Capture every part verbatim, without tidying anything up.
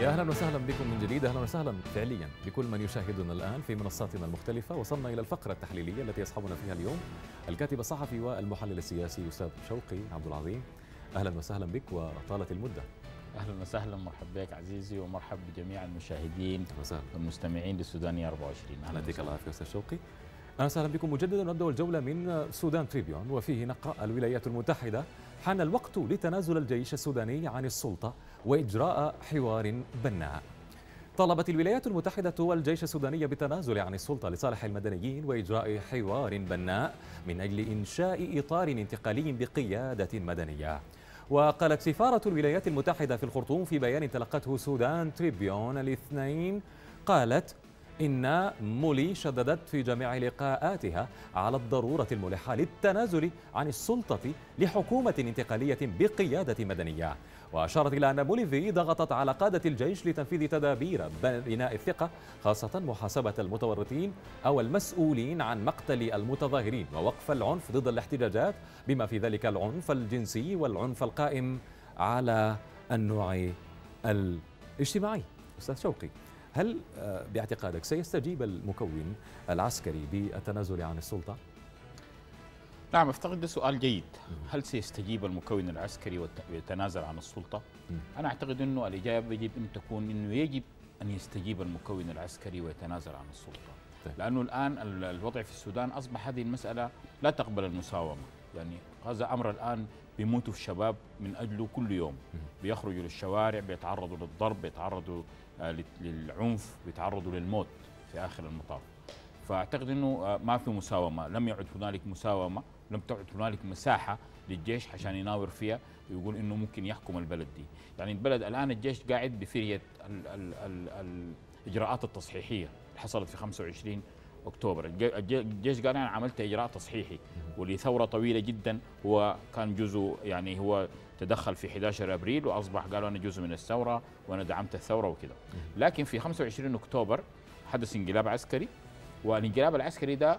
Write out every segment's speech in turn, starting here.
يا أهلا وسهلا بكم من جديد. أهلا وسهلا فعليا بكل من يشاهدنا الآن في منصاتنا المختلفة. وصلنا إلى الفقرة التحليلية التي يصحبنا فيها اليوم الكاتب الصحفي والمحلل السياسي أستاذ شوقي عبد العظيم. أهلا وسهلا بك وطالت المدة. أهلا وسهلا، مرحبا بك عزيزي ومرحب بجميع المشاهدين وسهلا. والمستمعين للسودانية أربعة وعشرين. أهلا بك الله يعافيك أستاذ شوقي. أهلا وسهلا بكم مجددا. نبدأ الجولة من سودان تريبيون وفيه نقرأ: الولايات المتحدة حان الوقت لتنازل الجيش السوداني عن السلطة وإجراء حوار بناء. طالبت الولايات المتحدة والجيش السوداني بالتنازل عن السلطة لصالح المدنيين وإجراء حوار بناء من أجل إنشاء إطار انتقالي بقيادة مدنية. وقالت سفارة الولايات المتحدة في الخرطوم في بيان تلقته سودان تريبيون الاثنين، قالت إن مولي شددت في جميع لقاءاتها على الضرورة الملحة للتنازل عن السلطة لحكومة انتقالية بقيادة مدنية. وأشارت إلى أن مولي ضغطت على قادة الجيش لتنفيذ تدابير بناء الثقة، خاصة محاسبة المتورطين أو المسؤولين عن مقتل المتظاهرين ووقف العنف ضد الاحتجاجات، بما في ذلك العنف الجنسي والعنف القائم على النوع الاجتماعي. أستاذ شوقي، هل باعتقادك سيستجيب المكون العسكري بالتنازل عن السلطة؟ نعم، أعتقد ده سؤال جيد. هل سيستجيب المكون العسكري ويتنازل عن السلطة؟ أنا أعتقد أنه الإجابة يجب أن تكون أنه يجب أن يستجيب المكون العسكري ويتنازل عن السلطة، لأنه الآن الوضع في السودان أصبح هذه المسألة لا تقبل المساومة. يعني هذا أمر الآن بيموتوا الشباب من أجله كل يوم، بيخرجوا للشوارع، بيتعرضوا للضرب، بيتعرضوا للعنف، بيتعرضوا للموت في آخر المطاف. فأعتقد أنه ما في مساومة، لم يعد هنالك مساومة، لم تعد هنالك مساحة للجيش عشان يناور فيها ويقول أنه ممكن يحكم البلد دي. يعني البلد الآن الجيش قاعد بفرية الإجراءات التصحيحية اللي حصلت في خمسة وعشرين أكتوبر. الجيش قال أنا عملت إجراء تصحيحي ولثورة طويلة جدا، هو كان جزء، يعني هو تدخل في أحد عشر أبريل وأصبح قالوا أنا جزء من الثورة وأنا دعمت الثورة وكذا. لكن في خمسة وعشرين أكتوبر حدث انقلاب عسكري، والانقلاب العسكري ده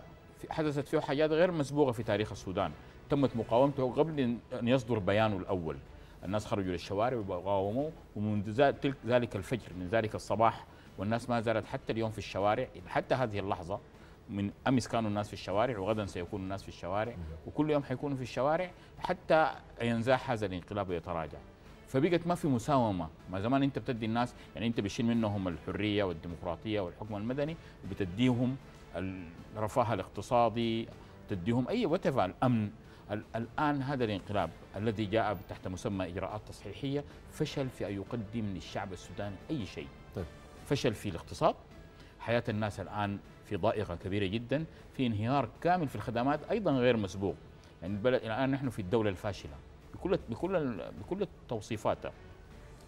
حدثت فيه حاجات غير مسبوقة في تاريخ السودان، تمت مقاومته قبل أن يصدر بيانه الأول. الناس خرجوا للشوارع وقاوموا، ومنذ ذلك الفجر من ذلك الصباح والناس ما زالت حتى اليوم في الشوارع، حتى هذه اللحظة. من أمس كانوا الناس في الشوارع وغدا سيكون الناس في الشوارع وكل يوم حيكونوا في الشوارع حتى ينزاح هذا الانقلاب ويتراجع. فبقت ما في مساومة. ما زمان أنت بتدي الناس، يعني أنت بتشيل منهم الحرية والديمقراطية والحكم المدني وبتديهم الرفاه الاقتصادي، تديهم أي وتفع الأمن. الآن هذا الانقلاب الذي جاء تحت مسمى إجراءات تصحيحية فشل في أن يقدم للشعب السوداني أي شيء. طيب. فشل في الاقتصاد، حياة الناس الآن في ضائقة كبيرة جدا، في انهيار كامل في الخدمات أيضا غير مسبوق. يعني البلد الآن نحن في الدولة الفاشلة بكل بكل بكل توصيفاتها.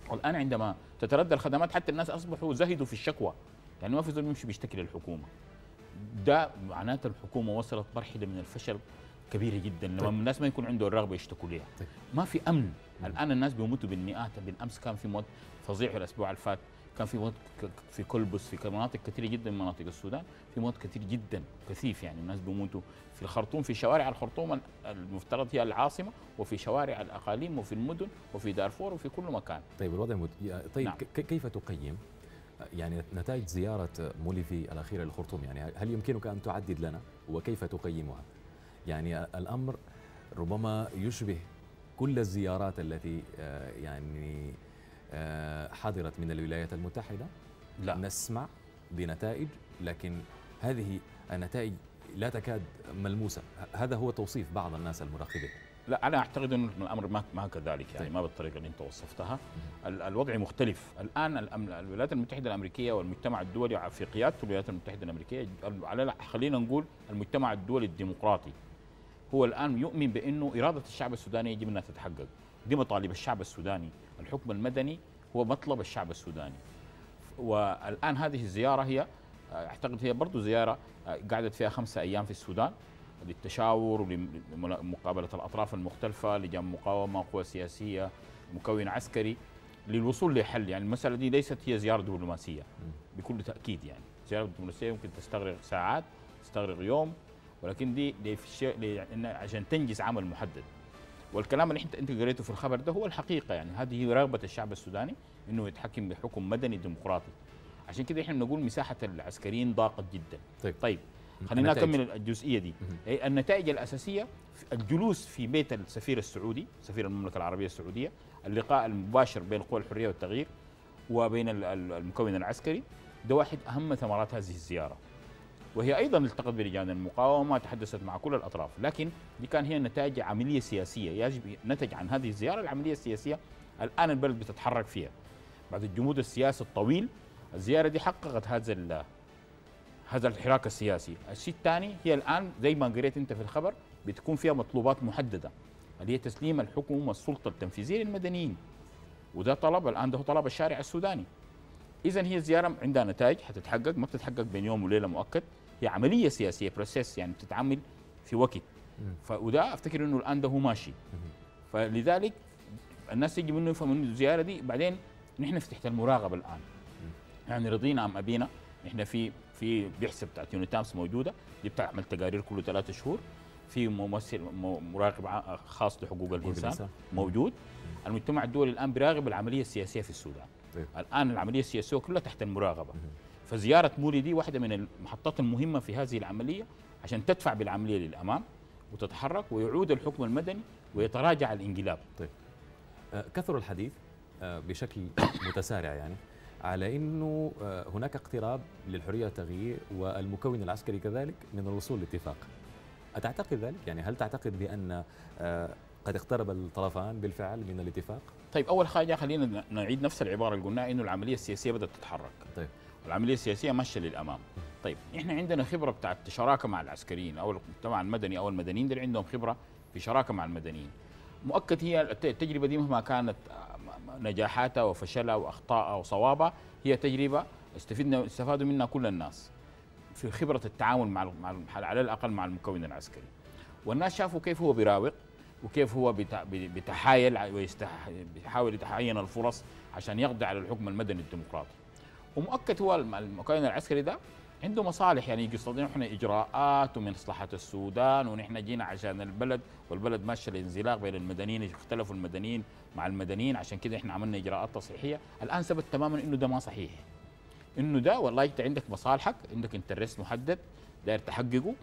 والآن عندما تتردى الخدمات حتى الناس أصبحوا زهدوا في الشكوى، يعني ما في زول يمشي بيشتكي للحكومة. ده معناته الحكومة وصلت مرحلة من الفشل كبيرة جدا لما الناس ما يكون عنده الرغبة يشتكوا لها. ما في أمن، الآن الناس بيموتوا بالمئات. بالأمس كان في موت فظيع، الأسبوع الفات كان في موت في كلبس، في مناطق كثيرة جدا من مناطق السودان، في موت كثير جدا كثيف. يعني الناس بيموتوا في الخرطوم، في شوارع الخرطوم المفترض هي العاصمة، وفي شوارع الأقاليم وفي المدن وفي دارفور وفي كل مكان. طيب الوضع مد... طيب نعم. كيف تقيم يعني نتائج زيارة موليفي الأخيرة للخرطوم؟ يعني هل يمكنك أن تعدد لنا وكيف تقيمها؟ يعني الأمر ربما يشبه كل الزيارات التي يعني حضرت من الولايات المتحدة. لا نسمع بنتائج، لكن هذه النتائج لا تكاد ملموسة. هذا هو توصيف بعض الناس المراقبين. لا أنا أعتقد أن الأمر ما ما كذلك، يعني ما بالطريقة اللي أنت وصفتها. الوضع مختلف الآن. الولايات المتحدة الأمريكية والمجتمع الدولي في قيادة الولايات المتحدة الأمريكية، على خلينا نقول المجتمع الدولي الديمقراطي، هو الآن يؤمن بأنه إرادة الشعب السوداني يجب أنها تتحقق. دي مطالب الشعب السوداني، الحكم المدني هو مطلب الشعب السوداني. والآن هذه الزيارة هي أعتقد هي برضو زيارة قعدت فيها خمسة أيام في السودان للتشاور ولمقابلة الأطراف المختلفة، لجان مقاومة، قوى سياسية، مكون عسكري، للوصول لحل. يعني المسألة دي ليست هي زيارة دبلوماسية بكل تأكيد. يعني زيارة دبلوماسية ممكن تستغرق ساعات، تستغرق يوم، ولكن دي عشان تنجز عمل محدد. والكلام اللي انت قريته في الخبر ده هو الحقيقه، يعني هذه رغبه الشعب السوداني انه يتحكم بحكم مدني ديمقراطي. عشان كده احنا بنقول مساحه العسكريين ضاقت جدا. طيب, طيب. خلينا نكمل الجزئيه دي. النتائج الاساسيه الجلوس في بيت السفير السعودي، سفير المملكه العربيه السعوديه، اللقاء المباشر بين قوى الحريه والتغيير وبين المكون العسكري، ده واحد اهم ثمرات هذه الزياره. وهي ايضا التقت بلجان المقاومه، تحدثت مع كل الاطراف، لكن دي كان هي نتائج عمليه سياسيه، يجب نتج عن هذه الزياره العمليه السياسيه الان البلد بتتحرك فيها. بعد الجمود السياسي الطويل، الزياره دي حققت هذا هذا الحراك السياسي. الشيء الثاني، هي الان زي ما قريت انت في الخبر بتكون فيها مطلوبات محدده اللي هي تسليم الحكم والسلطه التنفيذيه للمدنيين، وده طلب الان ده هو طلب الشارع السوداني. اذا هي الزياره عندها نتائج حتتحقق، ما بتتحقق بين يوم وليله مؤكد، هي عمليه سياسيه بروسيس، يعني بتتعمل في وقت، وده افتكر انه الان ده هو ماشي. فلذلك الناس يجب انه يفهموا انه الزياره دي بعدين نحن في تحت المراقبه الان، يعني رضينا ام ابينا، احنا في في بيحسب بتاعت يونيتامس موجوده، دي بتعمل تقارير كل ثلاثة شهور، في ممثل مراقب خاص لحقوق الانسان موجود. المجتمع الدولي الان بيراقب العمليه السياسيه في السودان. طيب. الان العمليه السياسيه كلها تحت المراقبه. فزياره مولي دي واحده من المحطات المهمه في هذه العمليه عشان تدفع بالعمليه للامام وتتحرك ويعود الحكم المدني ويتراجع الانقلاب. طيب آه كثر الحديث آه بشكل متسارع يعني على انه آه هناك اقتراب للحريه والتغيير والمكون العسكري كذلك من الوصول لاتفاق. أتعتقد ذلك؟ يعني هل تعتقد بأن قد اقترب الطرفان بالفعل من الاتفاق؟ طيب أول حاجة خلينا نعيد نفس العبارة اللي قلناها، إنه العملية السياسية بدأت تتحرك. طيب. العملية السياسية ماشية للأمام. طيب إحنا عندنا خبرة بتاعت شراكة مع العسكريين أو المجتمع المدني أو المدنيين، دول عندهم خبرة في شراكة مع المدنيين. مؤكد هي التجربة دي مهما كانت نجاحاتها وفشلها وأخطائها وصوابها، هي تجربة استفدنا استفادوا منها كل الناس. في خبرة التعامل مع على الأقل مع المكون العسكري، والناس شافوا كيف هو بيراوغ وكيف هو بيتحايل ويحاول يتحين الفرص عشان يقضي على الحكم المدني الديمقراطي. ومؤكد هو المكون العسكري ده عنده مصالح، يعني يقصدون احنا اجراءات ومن مصلحة السودان ونحن جينا عشان البلد، والبلد ماشي الانزلاق بين المدنيين، اختلفوا المدنيين مع المدنيين، عشان كده احنا عملنا اجراءات تصحيحية. الآن ثبت تماما انه ده ما صحيح، انه ده والله انت عندك مصالحك، عندك انترست محدد داير تحققه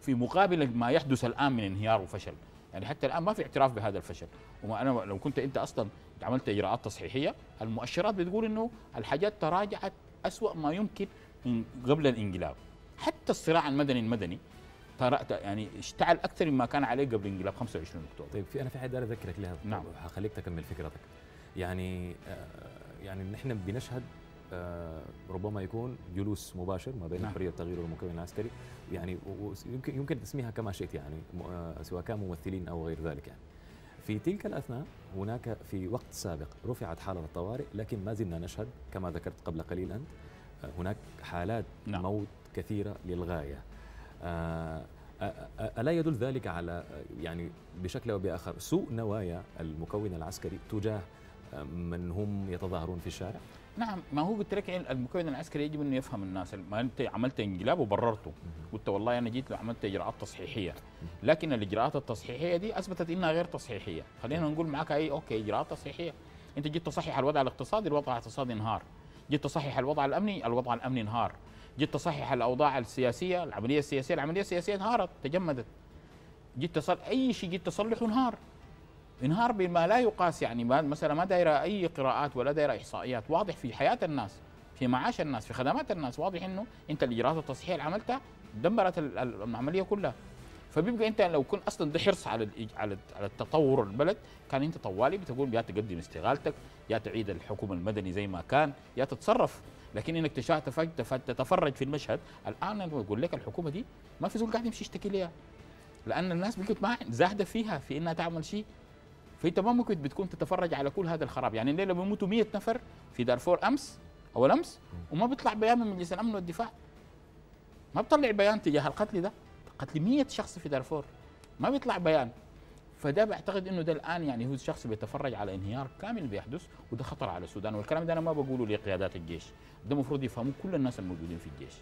في مقابل ما يحدث الان من انهيار وفشل. يعني حتى الان ما في اعتراف بهذا الفشل، وما انا لو كنت انت اصلا عملت اجراءات تصحيحيه، المؤشرات بتقول انه الحاجات تراجعت اسوأ ما يمكن من قبل الانقلاب. حتى الصراع المدني المدني يعني اشتعل اكثر مما كان عليه قبل انقلاب خمسة وعشرين أكتوبر. طيب في انا في حاجه داير اذكرك لها. نعم. هخليك تكمل فكرتك. يعني يعني نحن بنشهد آه ربما يكون جلوس مباشر ما بين الحريه والتغيير والمكون العسكري، يعني يمكن يمكن تسميها كما شئت، يعني آه سواء كان ممثلين او غير ذلك. يعني في تلك الاثناء هناك في وقت سابق رفعت حاله الطوارئ، لكن ما زلنا نشهد كما ذكرت قبل قليل انت آه هناك حالات نعم. موت كثيره للغايه. آه ألا يدل ذلك على يعني بشكل او باخر سوء نوايا المكون العسكري تجاه من هم يتظاهرون في الشارع؟ نعم، ما هو قلت لك المكون العسكري يجب انه يفهم الناس، ما انت عملت انقلاب وبررته، قلت والله انا جيت عملت اجراءات تصحيحيه، لكن الاجراءات التصحيحيه دي اثبتت انها غير تصحيحيه. خلينا نقول معك اي اوكي اجراءات تصحيحيه، انت جيت تصحح الوضع الاقتصادي، الوضع الاقتصادي انهار، جيت تصحح الوضع الامني، الوضع الامني انهار، جيت تصحح الاوضاع السياسيه، العمليه السياسيه، العمليه السياسيه انهارت، تجمدت، جيت تصل اي شيء جيت تصلحه انهار. انهار بما لا يقاس، يعني مثلا ما دايره اي قراءات ولا دايره احصائيات، واضح في حياه الناس، في معاش الناس، في خدمات الناس، واضح انه انت الاجراءات التصحيحيه اللي عملتها دمرت العمليه كلها. فبيبقى انت لو كنت اصلا ده حرص على على التطور البلد، كان انت طوالي بتقول يا تقدم استقالتك، يا تعيد الحكم المدني زي ما كان، يا تتصرف. لكن انك تتفرج في المشهد الان، انا بقول لك الحكومه دي ما في زول قاعد يمشي يشتكي ليها، لان الناس بقت ما زاهده فيها في انها تعمل شيء. فانت ما ممكن بتكون تتفرج على كل هذا الخراب، يعني الليله بيموتوا مئة نفر في دارفور امس اول امس، وما بيطلع بيان من مجلس الامن والدفاع، ما بيطلع بيان تجاه القتل ده، قتل مئة شخص في دارفور ما بيطلع بيان. فده بعتقد انه ده الان يعني هو الشخص بيتفرج على انهيار كامل بيحدث، وده خطر على السودان. والكلام ده انا ما بقوله لقيادات الجيش، ده المفروض يفهموه كل الناس الموجودين في الجيش،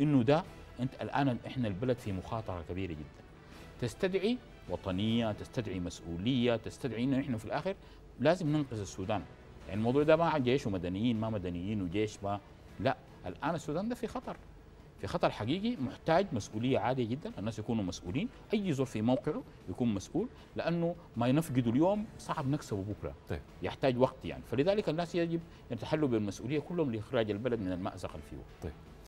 انه ده انت الان احنا البلد في مخاطره كبيره جدا تستدعي وطنيه، تستدعي مسؤوليه، تستدعي انه نحن في الاخر لازم ننقذ السودان. يعني الموضوع ده ما جيش ومدنيين ما مدنيين وجيش ما، لا، الان السودان ده في خطر، في خطر حقيقي، محتاج مسؤوليه عاليه جدا، الناس يكونوا مسؤولين، اي زول في موقعه يكون مسؤول، لانه ما ينفقده اليوم صعب نكسبه بكره. طيب. يحتاج وقت يعني، فلذلك الناس يجب ان يتحلوا بالمسؤوليه كلهم لاخراج البلد من المازق اللي فيه. طيب.